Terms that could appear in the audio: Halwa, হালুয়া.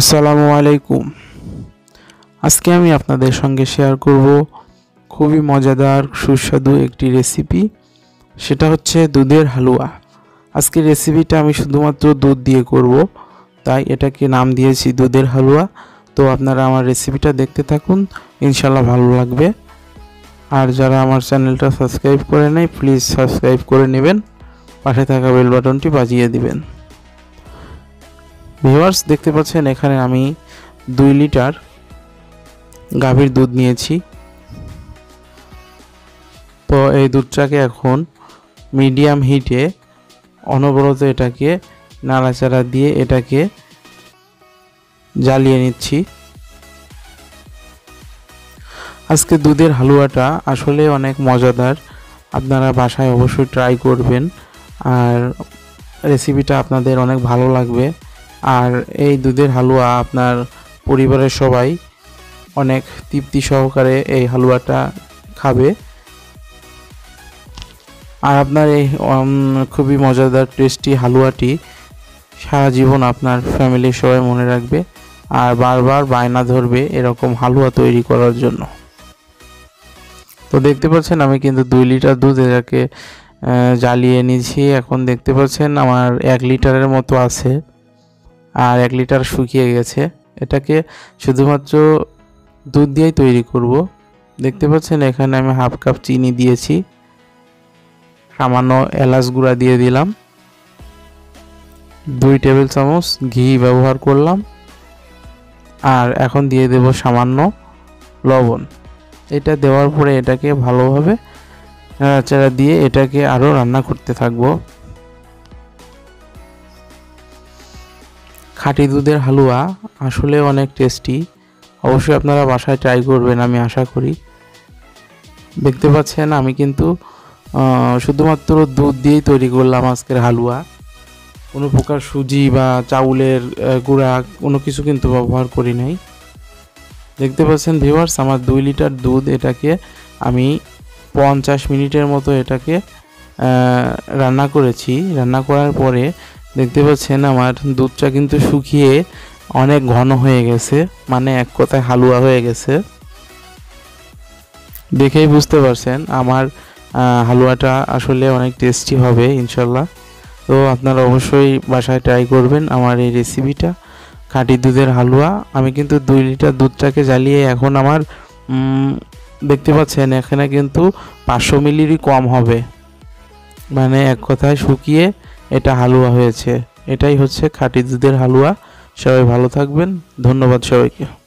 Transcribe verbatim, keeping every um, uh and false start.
আসসালামু আলাইকুম। আজকে আমি আপনাদের সঙ্গে শেয়ার করব খুবই মজাদার সুস্বাদু একটি রেসিপি, সেটা হচ্ছে দুধের হালুয়া। আজকে রেসিপিটা আমি শুধুমাত্র দুধ দিয়ে করব, তাই এটাকে নাম দিয়েছি দুধের হালুয়া। তো আপনারা আমার রেসিপিটা দেখতে থাকুন, ইনশাল্লাহ ভালো লাগবে। আর যারা আমার চ্যানেলটা সাবস্ক্রাইব করে নেয় প্লিজ সাবস্ক্রাইব করে নেবেন, পাশে থাকা বেল বাটনটি বাজিয়ে দিবেন। ভিউয়ার্স, দেখতে পাচ্ছেন এখানে আমি দুই লিটার গাভীর দুধ নিয়েছি। তো এই দুধটাকে এখন মিডিয়াম হিটে অনবরত এটাকে নাড়াচাড়া দিয়ে এটাকে জ্বালিয়ে নিচ্ছি। আজকে দুধের হালুয়াটা আসলে অনেক মজাদার, আপনারা বাসায় অবশ্যই ট্রাই করবেন আর রেসিপিটা আপনাদের অনেক ভালো লাগবে। আর এই দুধের হালুয়া আপনার পরিবারের সবাই অনেক তৃপ্তি সহকারে এই হালুয়াটা খাবে। আর আপনার এই খুবই মজাদার টেস্টি হালুয়াটি সারা জীবন আপনার ফ্যামিলির সবাই মনে রাখবে আর বারবার বায়না ধরবে এরকম হালুয়া তৈরি করার জন্য। তো দেখতে পাচ্ছেন আমি কিন্তু দুই লিটার দুধ এটাকে জ্বালিয়ে নিয়েছি। এখন দেখতে পাচ্ছেন আমার এক লিটারের মতো আছে, আর এক লিটার শুকিয়ে গেছে। এটাকে শুধুমাত্র দুধ দিয়েই তৈরি করব। দেখতে পাচ্ছেন এখানে আমি হাফ কাপ চিনি দিয়েছি, সামান্য এলাচ গুঁড়া দিয়ে দিলাম, দুই টেবিল চামচ ঘি ব্যবহার করলাম, আর এখন দিয়ে দেব সামান্য লবণ। এটা দেওয়ার পরে এটাকে ভালোভাবে নাড়াচাড়া দিয়ে এটাকে আরও রান্না করতে থাকবো। খাঁটি দুধের হালুয়া আসলে অনেক টেস্টি, অবশ্যই আপনারা বাসায় ট্রাই করবেন আমি আশা করি। দেখতে পাচ্ছেন আমি কিন্তু শুধুমাত্র দুধ দিয়েই তৈরি করলাম আজকের হালুয়া, কোনো প্রকার সুজি বা চাউলের গুঁড়া কোনো কিছু কিন্তু ব্যবহার করি নাই। দেখতে পাচ্ছেন ভিউয়ার্স, আমার দুই লিটার দুধ এটাকে আমি পঞ্চাশ মিনিটের মতো এটাকে রান্না করেছি। রান্না করার পরে দেখতে পাচ্ছেন আমার দুধটা কিন্তু শুকিয়ে অনেক ঘন হয়ে গেছে, মানে এক কথায় হালুয়া হয়ে গেছে। দেখেই বুঝতে পারছেন আমার হালুয়াটা আসলে অনেক টেস্টি হবে ইনশাল্লাহ। তো আপনারা অবশ্যই বাসায় ট্রাই করবেন আমার এই রেসিপিটা, খাঁটি দুধের হালুয়া। আমি কিন্তু দুই লিটার দুধটাকে জ্বালিয়ে এখন আমার দেখতে পাচ্ছেন এখানে কিন্তু পাঁচশো মিলিরই কম হবে, মানে এক কথায় শুকিয়ে এটা হালুয়া হয়েছে। এটাই হচ্ছে খাঁটি দুধের হালুয়া। সবাই ভালো থাকবেন, ধন্যবাদ সবাইকে।